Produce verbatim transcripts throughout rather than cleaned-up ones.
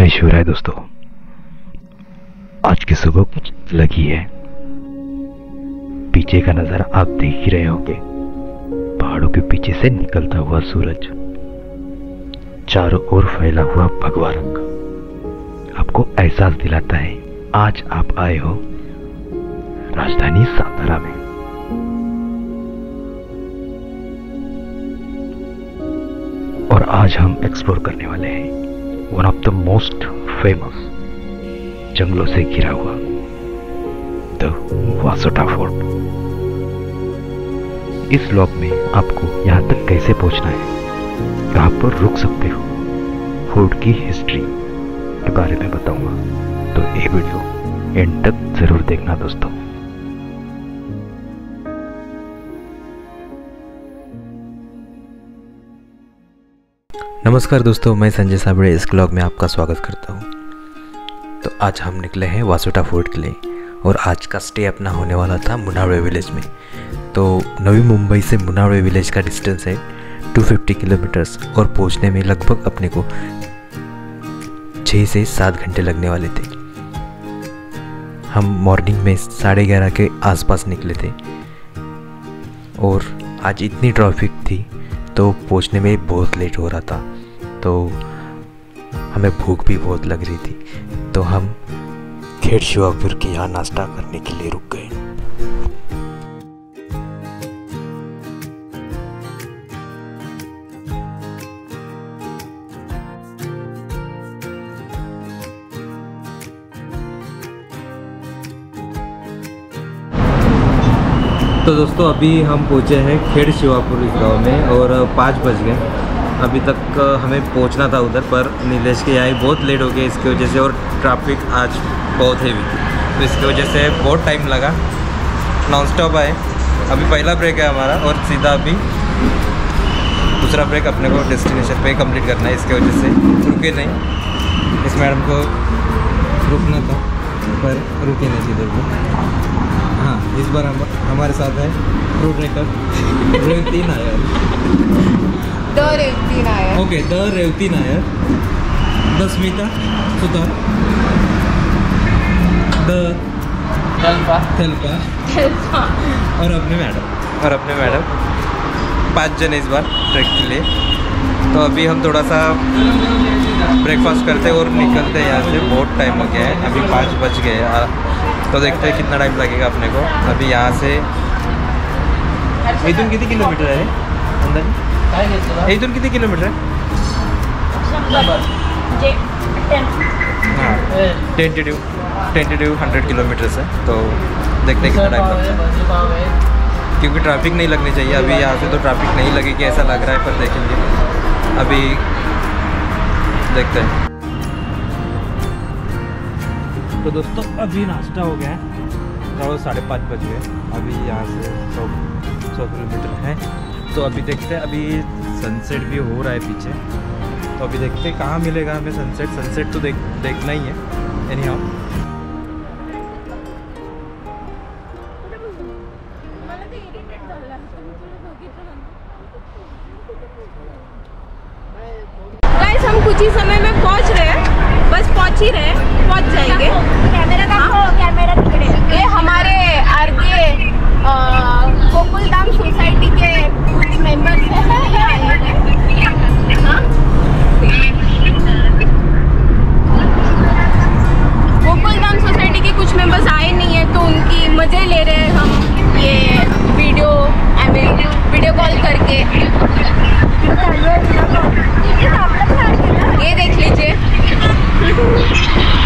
जय शिवराय दोस्तों, आज की सुबह कुछ लगी है। पीछे का नजारा आप देख ही रहे होंगे, पहाड़ों के पीछे से निकलता हुआ सूरज, चारों ओर फैला हुआ भगवा रंग आपको एहसास दिलाता है आज आप आए हो राजधानी सातारा में। और आज हम एक्सप्लोर करने वाले हैं one of the most famous जंगलों से घिरा हुआ द वासोटा फोर्ट। इस व्लॉग में आपको यहाँ तक कैसे पहुँचना है, कहाँ पर रुक सकते हो, फोर्ट की हिस्ट्री के बारे में बताऊंगा, तो ये वीडियो एंड तक जरूर देखना दोस्तों। नमस्कार दोस्तों, मैं संजय साबड़े, इस ब्लॉग में आपका स्वागत करता हूँ। तो आज हम निकले हैं वासोटा फोर्ट के लिए और आज का स्टे अपना होने वाला था मुनावड़े विलेज में। तो नवी मुंबई से मुनावड़े विलेज का डिस्टेंस है दो सौ पचास किलोमीटर्स और पहुँचने में लगभग अपने को छः से सात घंटे लगने वाले थे। हम मॉर्निंग में साढ़े ग्यारह के आसपास निकले थे और आज इतनी ट्रैफिक थी तो पहुँचने में बहुत लेट हो रहा था, तो हमें भूख भी बहुत लग रही थी, तो हम खेड़ शिवापुर के यहाँ नाश्ता करने के लिए रुक गए। तो दोस्तों अभी हम पहुँचे हैं खेड़ शिवापुर इस गाँव में और पाँच बज गए। अभी तक हमें पहुँचना था उधर, पर नीलेश के यहाँ बहुत लेट हो गया इसकी वजह से, और ट्रैफिक आज बहुत हैवी थी तो इसकी वजह से बहुत टाइम लगा, नॉन स्टॉप आए। अभी पहला ब्रेक है हमारा और सीधा अभी दूसरा ब्रेक अपने को डेस्टिनेशन पे कंप्लीट करना है, इसकी वजह से रुके नहीं। इस मैडम को रुकना था पर रुके नहीं सीधे वो। हाँ, इस बार हम हमारे साथ है Revati Nair, the Revati Nair, okay the Revati Nair, the Smita Sutar, the थेल्पा थेल्पा और अपने मैडम और अपने मैडम पाँच जन इस बार ट्रैक के लिए। तो अभी हम थोड़ा सा ब्रेकफास्ट करते हैं और निकलते हैं यहाँ से। बहुत टाइम हो गया है, अभी पाँच बज गए, तो देखते हैं कितना टाइम लगेगा अपने को। अभी यहाँ से इधर कितने किलोमीटर है अंदर, इधर कितने किलोमीटर है? हाँ, टेंटेटिव टेंटेटिव हंड्रेड किलोमीटर्स है, तो देखते हैं कितना टाइम लगता है, क्योंकि ट्रैफिक नहीं लगनी चाहिए। अभी यहाँ से तो ट्रैफिक नहीं लगेगी ऐसा लग रहा है, पर देखेंगे, अभी देखते हैं। तो दोस्तों अभी नाश्ता हो गया है, तो साढ़े पाँच बज गए, अभी यहाँ से सौ सौ किलोमीटर है, तो अभी देखते हैं। अभी सनसेट भी हो रहा है पीछे, तो अभी देखते हैं कहाँ मिलेगा हमें सनसेट। सनसेट तो देख देखना ही है एनी हाउ। गाइस, हम कुछ ही समय में पहुँच रहे हैं, बस पहुँच ही रहे, पहुँच जाएंगे। कैमरा देखो, कैमरा पकड़े। ये हमारे आर के गोकुलधाम सोसाइटी के कुछ मेंबर्स हैं, गोकुलधाम सोसाइटी के कुछ मेंबर्स आए नहीं है, तो उनकी मजे ले रहे हैं हम ये वीडियो वीडियो कॉल करके। ये देख लीजिए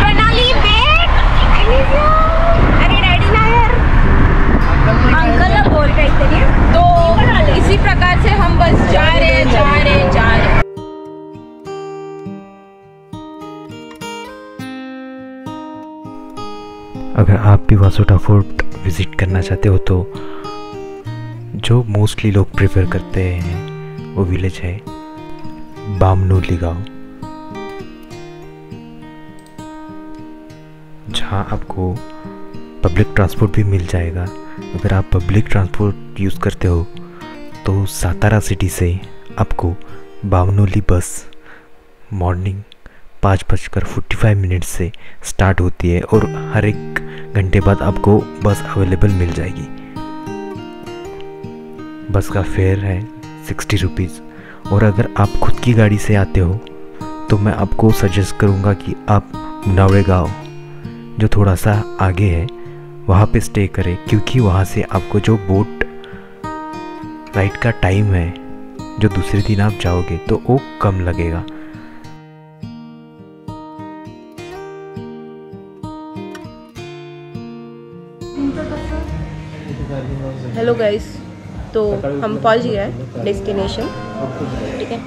प्रणाली बेट, अरे डैडी नायर अंकल बोल रहे हैं। तो इसी प्रकार से हम बस जा रहे जा रहे जा रहे अगर आप भी वासोटा फोर्ट विजिट करना चाहते हो, तो जो मोस्टली लोग प्रेफर करते हैं वो विलेज है बामनोली गाँव, जहाँ आपको पब्लिक ट्रांसपोर्ट भी मिल जाएगा। अगर आप पब्लिक ट्रांसपोर्ट यूज़ करते हो तो सातारा सिटी से आपको बामनोली बस मॉर्निंग पाँच बजकर फोर्टी फाइव मिनट से स्टार्ट होती है और हर एक घंटे बाद आपको बस अवेलेबल मिल जाएगी। बस का फेयर है सिक्सटी रुपीज़। और अगर आप खुद की गाड़ी से आते हो तो मैं आपको सजेस्ट करूंगा कि आप नावेगाव जो थोड़ा सा आगे है वहाँ पे स्टे करें, क्योंकि वहाँ से आपको जो बोट राइड का टाइम है जो दूसरे दिन आप जाओगे तो वो कम लगेगा। हेलो गाइस, तो हम पहुंच गए हैं डेस्टिनेशन, ठीक है।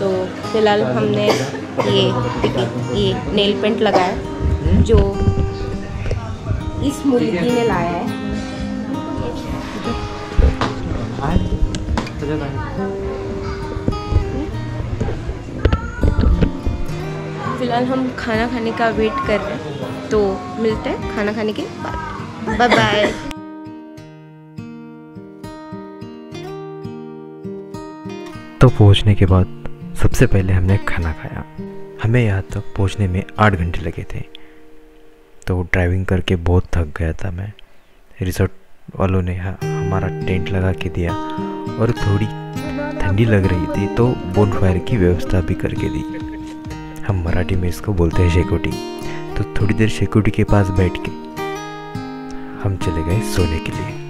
तो फिलहाल हमने ये ये नेल पेंट लगाया जो इस मुर्गी ने लाया है। फिलहाल हम खाना खाने का वेट कर रहे हैं, तो मिलते हैं खाना खाने के बाद। Bye bye. तो पहुंचने के बाद सबसे पहले हमने खाना खाया। हमें यहाँ तक पहुंचने में आठ घंटे लगे थे, तो ड्राइविंग करके बहुत थक गया था मैं। रिसोर्ट वालों ने हमारा टेंट लगा के दिया और थोड़ी ठंडी लग रही थी तो बोनफायर की व्यवस्था भी करके दी। हम मराठी में इसको बोलते हैं शेकोटी। तो थोड़ी देर शेकोटी के पास बैठ के हम चले गए सोने के लिए।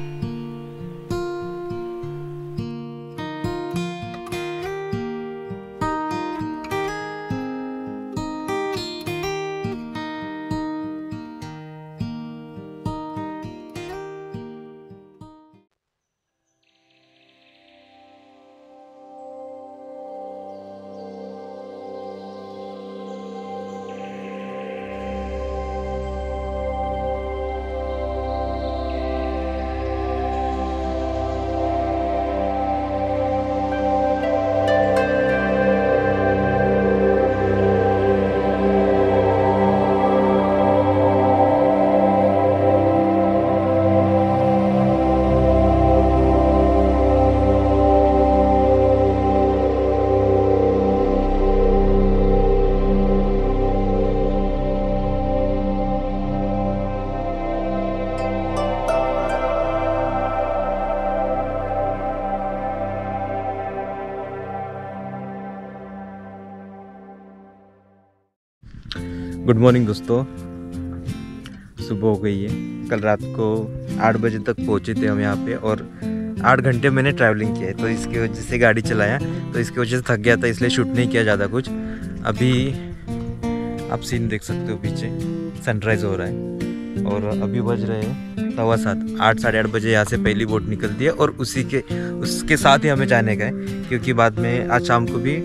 गुड मॉर्निंग दोस्तों, सुबह हो गई है। कल रात को आठ बजे तक पहुंचे थे हम यहाँ पे और आठ घंटे मैंने ट्रैवलिंग किया है, तो इसकी वजह से गाड़ी चलाया, तो इसकी वजह से थक गया था, इसलिए शूट नहीं किया ज़्यादा कुछ। अभी आप सीन देख सकते हो, पीछे सनराइज़ हो रहा है और अभी बज रहे हैं सवा सात। आठ साढ़े आठ बजे यहाँ से पहली बोट निकलती है और उसी के उसके साथ ही हमें जाने का है, क्योंकि बाद में आज शाम को भी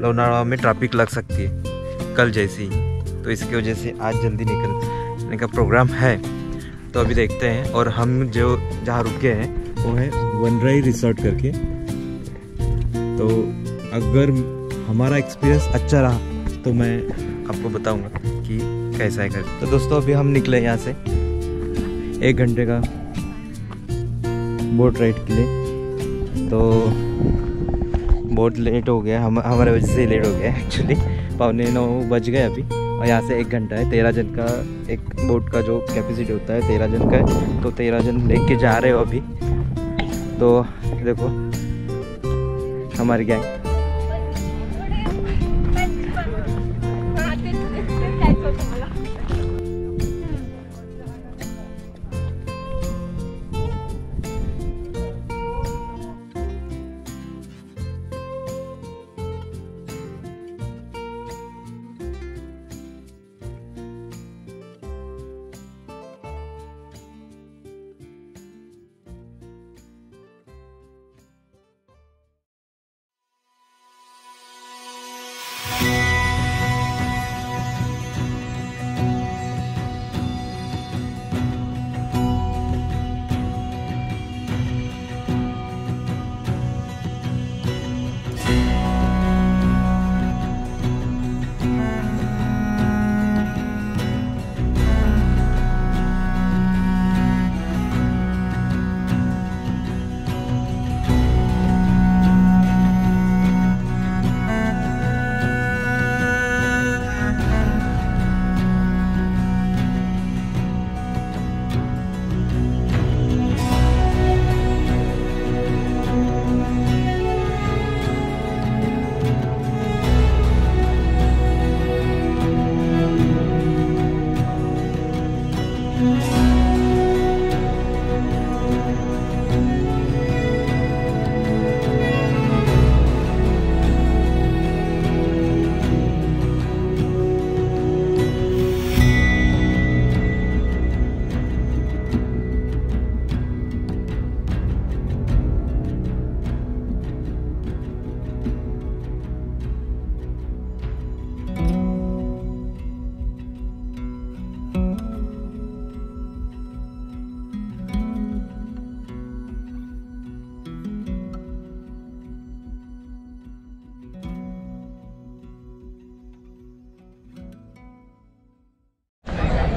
लोनावाला में ट्रैफिक लग सकती है कल जैसी, तो इसकी वजह से आज जल्दी निकलने का प्रोग्राम है। तो अभी देखते हैं। और हम जो जहाँ रुके हैं वो है वनराई रिसोर्ट करके। तो अगर हमारा एक्सपीरियंस अच्छा रहा तो मैं आपको बताऊंगा कि कैसा है करके। तो दोस्तों अभी हम निकले यहाँ से एक घंटे का बोट राइड के लिए, तो बोट लेट हो गया, हम हमारे वजह से लेट हो गया एक्चुअली। पौने नौ बज गए अभी और यहाँ से एक घंटा है। तेरह जन का एक बोट का जो कैपेसिटी होता है तेरह जन का है, तो तेरह जन लेके जा रहे हो अभी। तो देखो हमारी गैंग।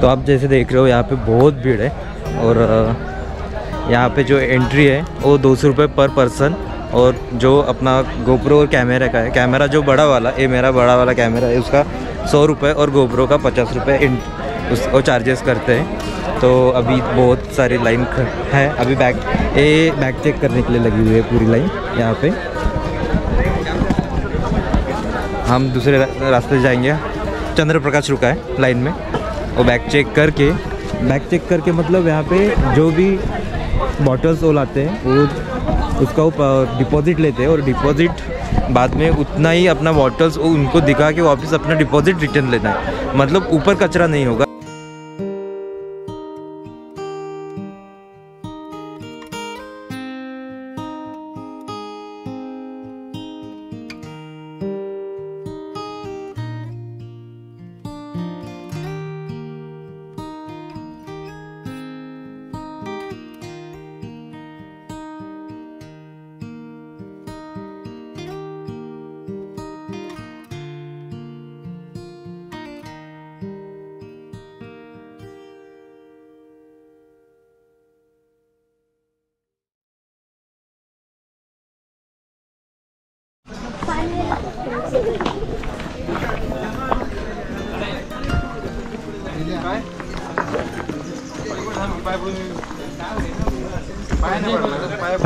तो आप जैसे देख रहे हो यहाँ पे बहुत भीड़ है और यहाँ पे जो एंट्री है वो दो सौ रुपये पर पर्सन। और जो अपना गोप्रो और कैमरा का है, कैमरा जो बड़ा वाला ये मेरा बड़ा वाला कैमरा है उसका सौ रुपये और गोप्रो का पचास रुपये उसको चार्जेस करते हैं। तो अभी बहुत सारी लाइन है, अभी बैग ये बैग चेक करने के लिए लगी हुई है पूरी लाइन। यहाँ पे हम दूसरे रास्ते जाएंगे, चंद्र प्रकाश रुका है लाइन में और बैग चेक करके बैग चेक करके मतलब यहाँ पे जो भी बॉटल्स वो लाते हैं वो उसका वो डिपॉजिट लेते हैं और डिपॉजिट बाद में उतना ही अपना बॉटल्स उनको दिखा के वापस अपना डिपॉजिट रिटर्न लेना है, मतलब ऊपर कचरा नहीं होगा।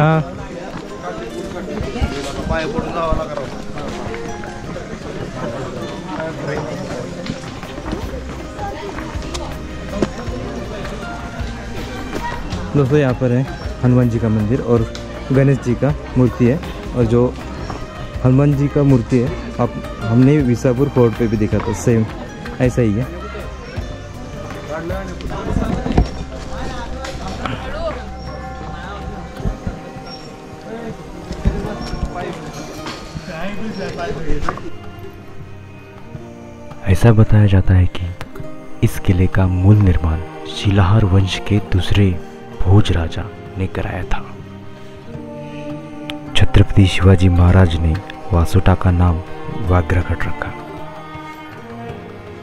हाँ दोस्तों, यहाँ पर है हनुमान जी का मंदिर और गणेश जी का मूर्ति है। और जो हनुमान जी का मूर्ति है आप हमने विसापुर फोर्ट पे भी देखा था, सेम ऐसा ही है। ऐसा बताया जाता है कि इस किले का मूल निर्माण शिलाहार वंश के दूसरे भोज राजा ने कराया था। छत्रपति शिवाजी महाराज ने वासोटा का नाम वाघ्रागढ़ रखा।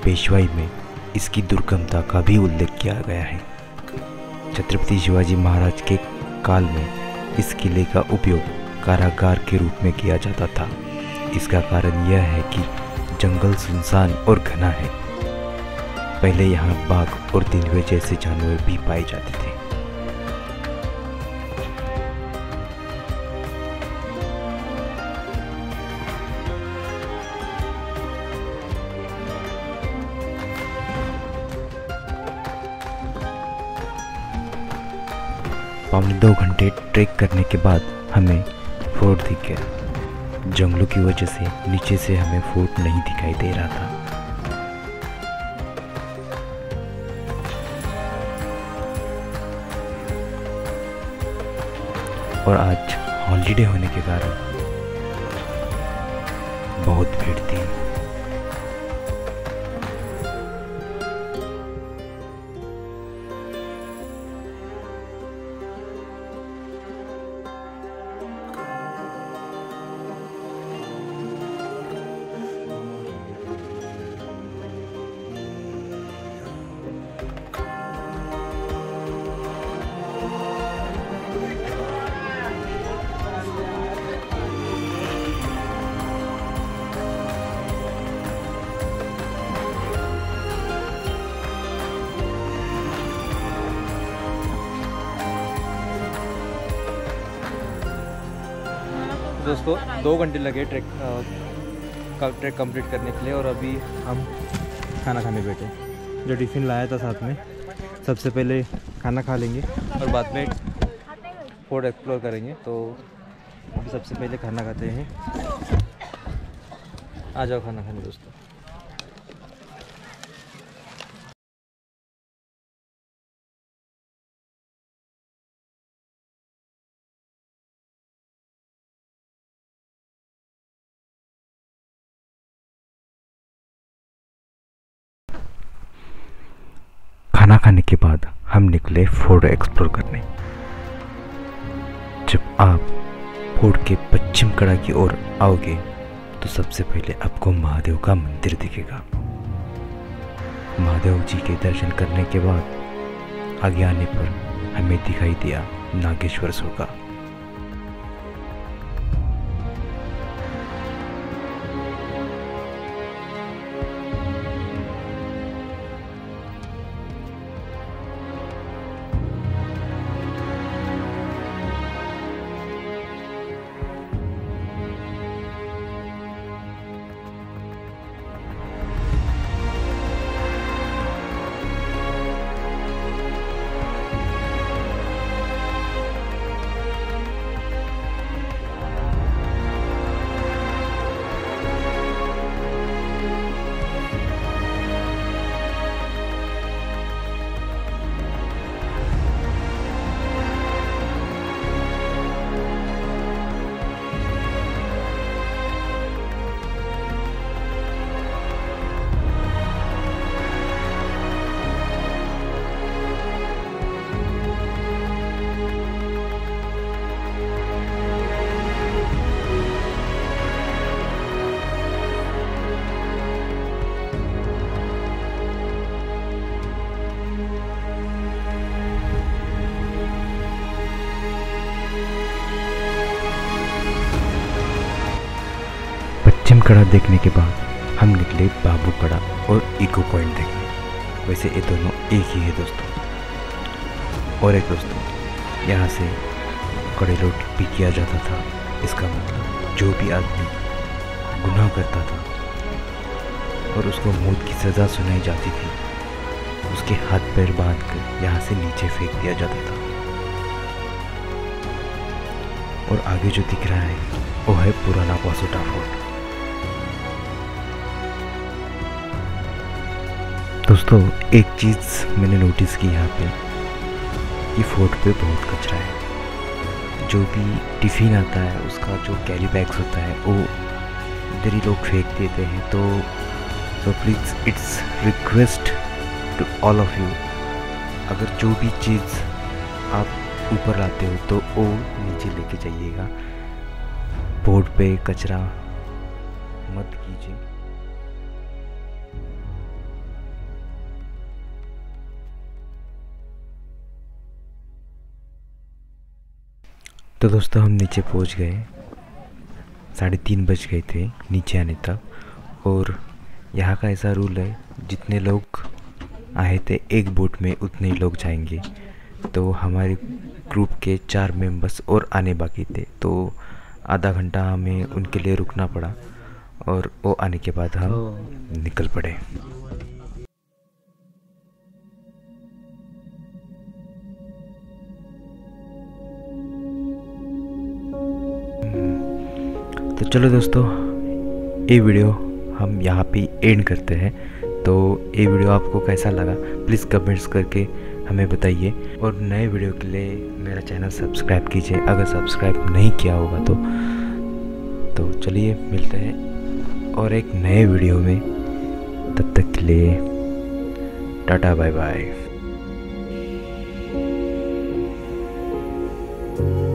पेशवाई में इसकी दुर्गमता का भी उल्लेख किया गया है। छत्रपति शिवाजी महाराज के काल में इस किले का उपयोग कारागार के रूप में किया जाता था। इसका कारण यह है कि जंगल सुनसान और घना है। पहले यहाँ बाघ और तेंदुए जैसे जानवर भी पाए जाते थे। पौने दो घंटे ट्रेक करने के बाद हमें फोर्ट दिख गया। जंगलों की वजह से नीचे से हमें फोर्ट नहीं दिखाई दे रहा था। और आज हॉलीडे होने के कारण बहुत भीड़ थी। दोस्तों, दो घंटे लगे ट्रैक का ट्रैक कंप्लीट करने के लिए और अभी हम खाना खाने बैठे। जो टिफ़िन लाया था साथ में, सबसे पहले खाना खा लेंगे और बाद में फोर्ट एक्सप्लोर करेंगे। तो अभी सबसे पहले खाना खाते हैं। आ जाओ खाना खाने दोस्तों। खाना खाने के बाद हम निकले फोर्ट एक्सप्लोर करने। जब आप फोर्ट के पश्चिम कड़ा की ओर आओगे तो सबसे पहले आपको महादेव का मंदिर दिखेगा। महादेव जी के दर्शन करने के बाद आगे आने पर हमें दिखाई दिया नागेश्वर सोगा। कड़ा देखने के बाद हम निकले बाबू कड़ा और इको पॉइंट देखने। वैसे ये दोनों एक ही है दोस्तों। और एक दोस्तों, यहाँ से कड़ेलोट भी किया जाता था। इसका मतलब जो भी आदमी गुनाह करता था और उसको मौत की सज़ा सुनाई जाती थी, उसके हाथ पैर बांध कर यहाँ से नीचे फेंक दिया जाता था। और आगे जो दिख रहा है वो है पुराना वासोटा फोर्ट। दोस्तों, एक चीज़ मैंने नोटिस की यहाँ पे कि फोर्ट पे बहुत कचरा है। जो भी टिफ़िन आता है उसका जो कैरी बैग्स होता है वो इधर ही लोग फेंक देते हैं। तो so please it's request to all of you, अगर जो भी चीज़ आप ऊपर लाते हो तो वो नीचे लेके जाइएगा। फोर्ट पे कचरा मत कीजिए। तो दोस्तों, हम नीचे पहुंच गए। साढ़े तीन बज गए थे नीचे आने तक। और यहाँ का ऐसा रूल है, जितने लोग आए थे एक बोट में उतने ही लोग जाएंगे। तो हमारे ग्रुप के चार मेंबर्स और आने बाकी थे, तो आधा घंटा हमें उनके लिए रुकना पड़ा और वो आने के बाद हम निकल पड़े। तो चलो दोस्तों, ये वीडियो हम यहाँ पे एंड करते हैं। तो ये वीडियो आपको कैसा लगा प्लीज़ कमेंट्स करके हमें बताइए। और नए वीडियो के लिए मेरा चैनल सब्सक्राइब कीजिए अगर सब्सक्राइब नहीं किया होगा तो। तो चलिए मिलते हैं और एक नए वीडियो में। तब तक के लिए टाटा बाय बाय।